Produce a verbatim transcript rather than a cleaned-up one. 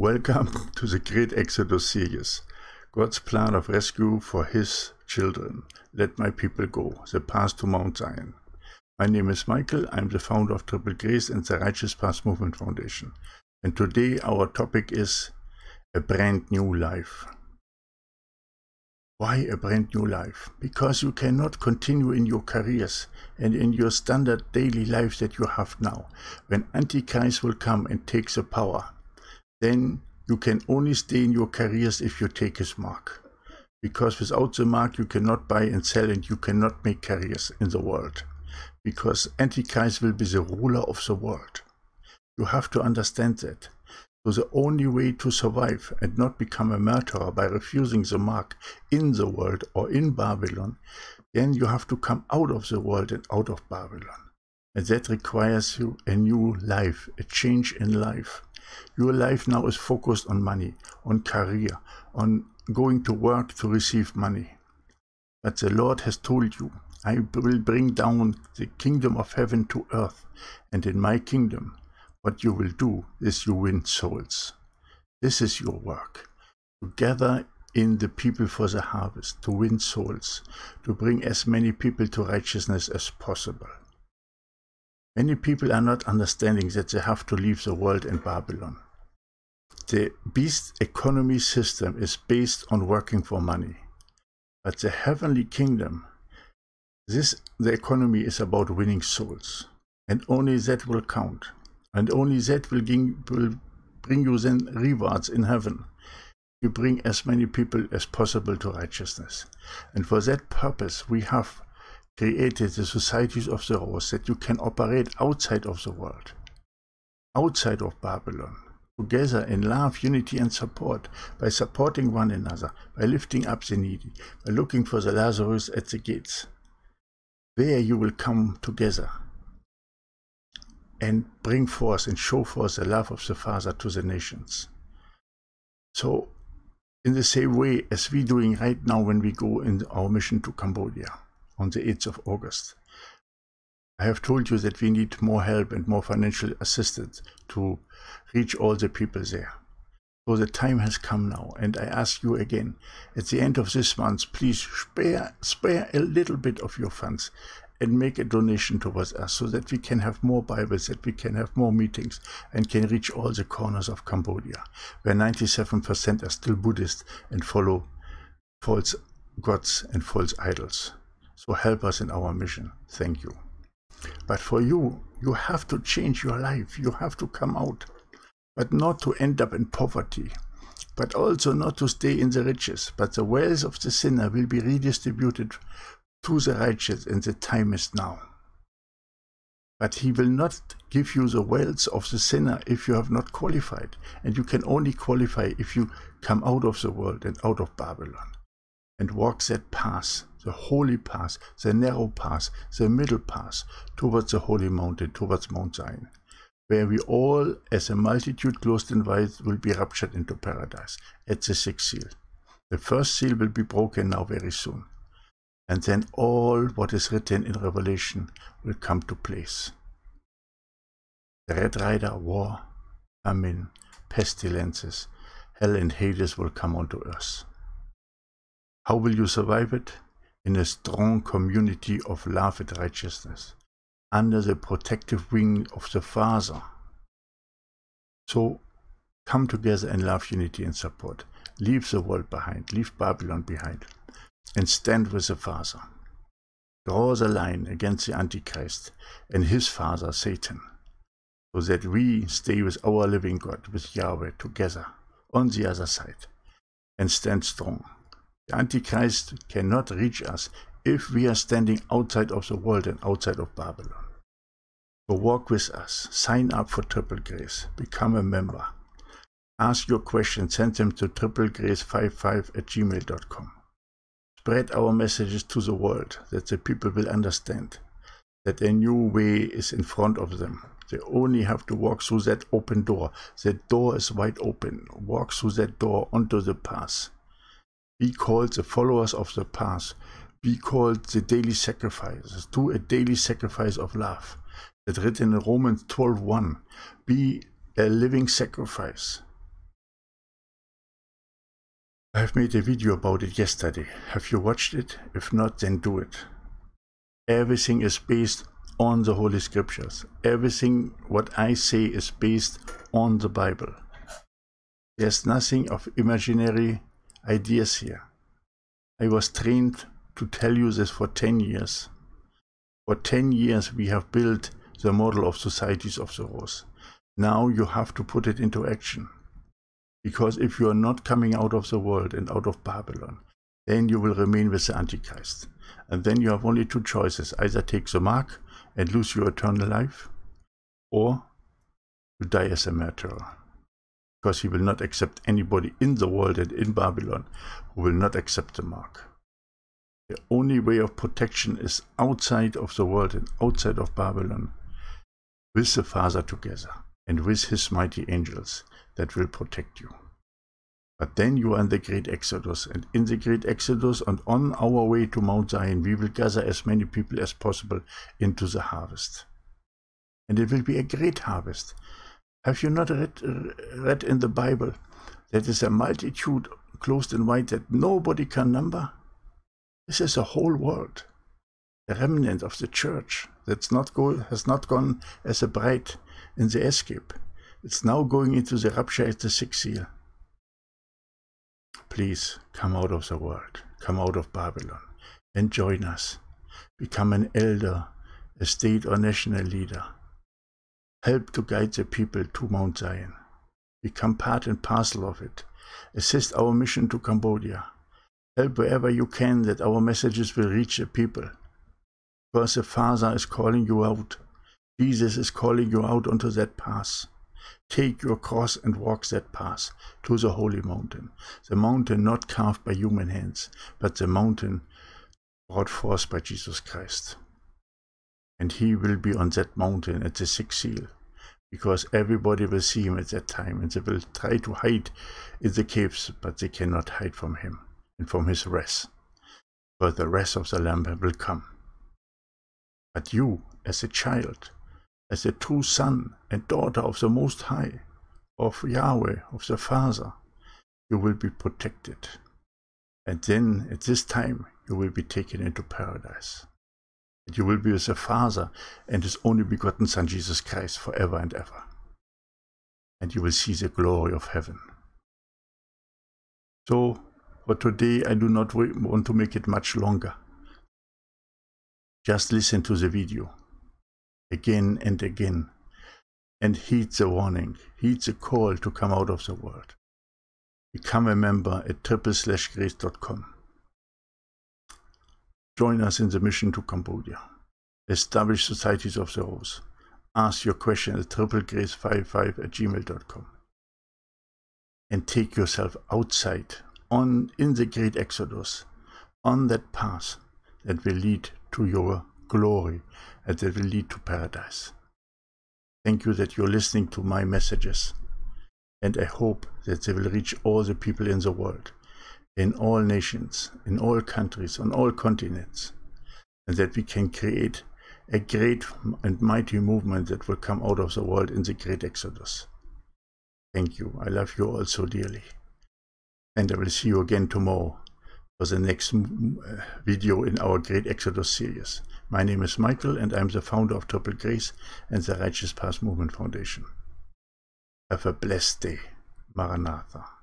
Welcome to the Great Exodus series, God's plan of rescue for His children. Let my people go, the path to Mount Zion. My name is Michael, I am the founder of Triple Grace and the Righteous Path Movement Foundation. And today our topic is a brand new life. Why a brand new life? Because you cannot continue in your careers and in your standard daily life that you have now. When Antichrist will come and take the power, then you can only stay in your careers if you take his mark. Because without the mark you cannot buy and sell and you cannot make careers in the world. Because Antichrist will be the ruler of the world. You have to understand that. So the only way to survive and not become a murderer by refusing the mark in the world or in Babylon, then you have to come out of the world and out of Babylon. And that requires you a new life, a change in life. Your life now is focused on money, on career, on going to work to receive money. But the Lord has told you, I will bring down the kingdom of heaven to earth, and in my kingdom, what you will do is you win souls. This is your work. To gather in the people for the harvest, to win souls, to bring as many people to righteousness as possible. Many people are not understanding that they have to leave the world and Babylon. The beast economy system is based on working for money. But the heavenly kingdom, this the economy is about winning souls. And only that will count. And only that will bring you then rewards in heaven. You bring as many people as possible to righteousness. And for that purpose we have created the Societies of the Rose, that you can operate outside of the world, outside of Babylon, together in love, unity and support, by supporting one another, by lifting up the needy, by looking for the Lazarus at the gates. There you will come together and bring forth and show forth the love of the Father to the nations. So, in the same way as we're doing right now when we go in our mission to Cambodia on the eighth of August. I have told you that we need more help and more financial assistance to reach all the people there. So the time has come now, and I ask you again, at the end of this month, please spare, spare a little bit of your funds and make a donation towards us so that we can have more Bibles, that we can have more meetings and can reach all the corners of Cambodia, where ninety-seven percent are still Buddhist and follow false gods and false idols. So help us in our mission. Thank you. But for you, you have to change your life. You have to come out, but not to end up in poverty, but also not to stay in the riches. But the wealth of the sinner will be redistributed to the righteous, and the time is now. But he will not give you the wealth of the sinner if you have not qualified, and you can only qualify if you come out of the world and out of Babylon and walk that path, the holy path, the narrow path, the middle path, towards the holy mountain, towards Mount Zion, where we all, as a multitude clothed in white, will be raptured into paradise at the sixth seal. The first seal will be broken now very soon. And then all what is written in Revelation will come to place. The Red Rider, war, famine, pestilences, hell and Hades will come onto earth. How will you survive it? In a strong community of love and righteousness, under the protective wing of the Father. So come together in love, unity and support. Leave the world behind, leave Babylon behind, and stand with the Father. Draw the line against the Antichrist and his father Satan, so that we stay with our living God, with Yahweh, together on the other side, and stand strong. The Antichrist cannot reach us if we are standing outside of the world and outside of Babylon. So walk with us, sign up for Triple Grace, become a member. Ask your questions, send them to triple grace fifty-five at gmail dot com. Spread our messages to the world, that the people will understand that a new way is in front of them. They only have to walk through that open door. That door is wide open. Walk through that door onto the path. Be called the followers of the path. Be called the daily sacrifices. Do a daily sacrifice of love. That's written in Romans twelve one. Be a living sacrifice. I have made a video about it yesterday. Have you watched it? If not, then do it. Everything is based on the Holy Scriptures. Everything what I say is based on the Bible. There's nothing of imaginary ideas here. I was trained to tell you this for ten years. For ten years we have built the model of Societies of the Rose. Now you have to put it into action. Because if you are not coming out of the world and out of Babylon, then you will remain with the Antichrist. And then you have only two choices. Either take the mark and lose your eternal life, or you die as a murderer. Because he will not accept anybody in the world and in Babylon who will not accept the mark. The only way of protection is outside of the world and outside of Babylon, with the Father together and with his mighty angels that will protect you. But then you are in the great Exodus, and in the great Exodus and on our way to Mount Zion, we will gather as many people as possible into the harvest. And it will be a great harvest. Have you not read, read in the Bible that is a multitude clothed in white that nobody can number? This is the whole world, the remnant of the church that's not go, has not gone as a bride in the escape. It's now going into the rapture at the sixth seal. Please come out of the world, come out of Babylon, and join us. Become an elder, a state or national leader. Help to guide the people to Mount Zion. Become part and parcel of it. Assist our mission to Cambodia. Help wherever you can that our messages will reach the people. Because the Father is calling you out. Jesus is calling you out onto that path. Take your cross and walk that path to the holy mountain. The mountain not carved by human hands, but the mountain brought forth by Jesus Christ. And he will be on that mountain at the sixth seal, because everybody will see him at that time, and they will try to hide in the caves, but they cannot hide from him and from his wrath. For the wrath of the Lamb will come. But you, as a child, as a true son and daughter of the Most High, of Yahweh, of the Father, you will be protected. And then, at this time, you will be taken into paradise. You will be with the Father and his only begotten Son, Jesus Christ, forever and ever. And you will see the glory of heaven. So, for today, I do not want to make it much longer. Just listen to the video again and again, and heed the warning, heed the call to come out of the world. Become a member at triple grace dot com. Join us in the mission to Cambodia. Establish Societies of the Rose. Ask your question at triple grace five five at gmail dot com. And take yourself outside, on in the great Exodus, on that path that will lead to your glory and that will lead to paradise. Thank you that you're listening to my messages. And I hope that they will reach all the people in the world, in all nations, in all countries, on all continents, and that we can create a great and mighty movement that will come out of the world in the great Exodus. Thank you. I love you all so dearly. And I will see you again tomorrow for the next video in our Great Exodus series. My name is Michael, and I'm the founder of Triple Grace and the Righteous Path Movement Foundation. Have a blessed day. Maranatha.